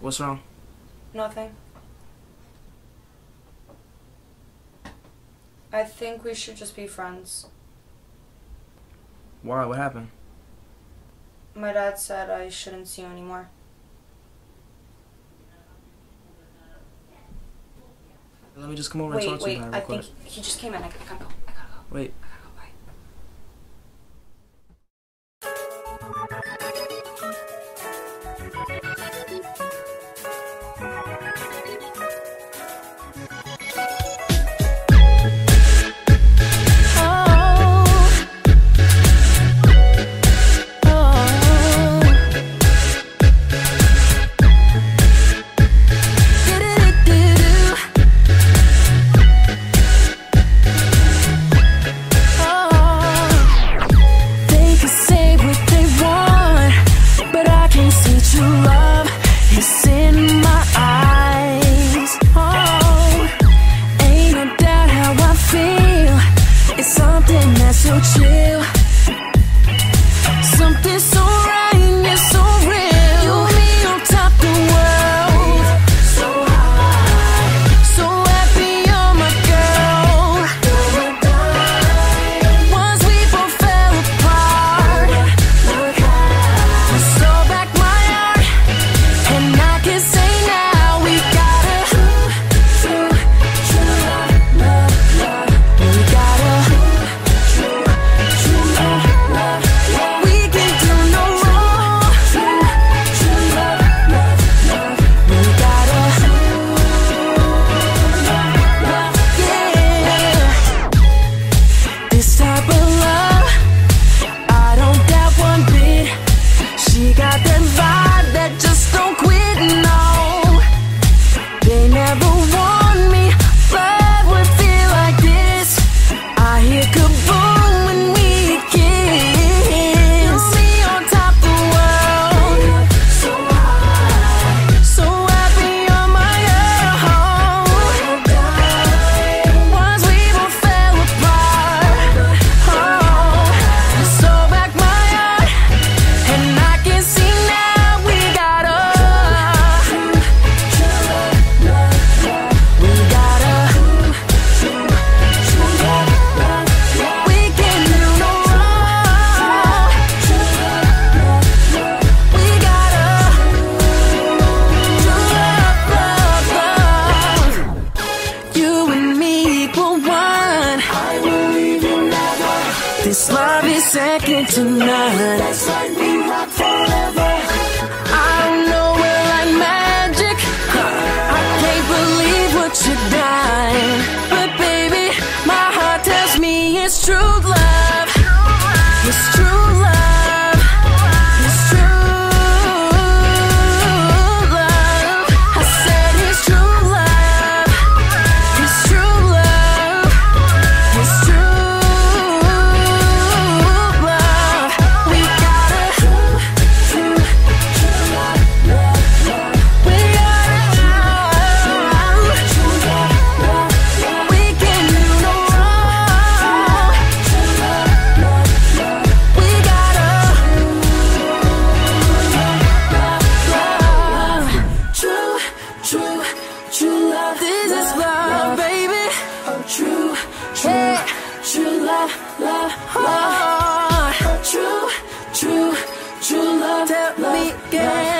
What's wrong? Nothing. I think we should just be friends. Why? What happened? My dad said I shouldn't see you anymore. Let me just come over and talk to you. Wait, I think he just came in. I gotta go. Wait. This love is second to none. That's why we rock forever. I don't know it like magic. I can't believe what you done. But baby, my heart tells me it's true love. It's true love. It's true love. I said it's true love. It's true love. It's true. Love, love, love. Tell me again.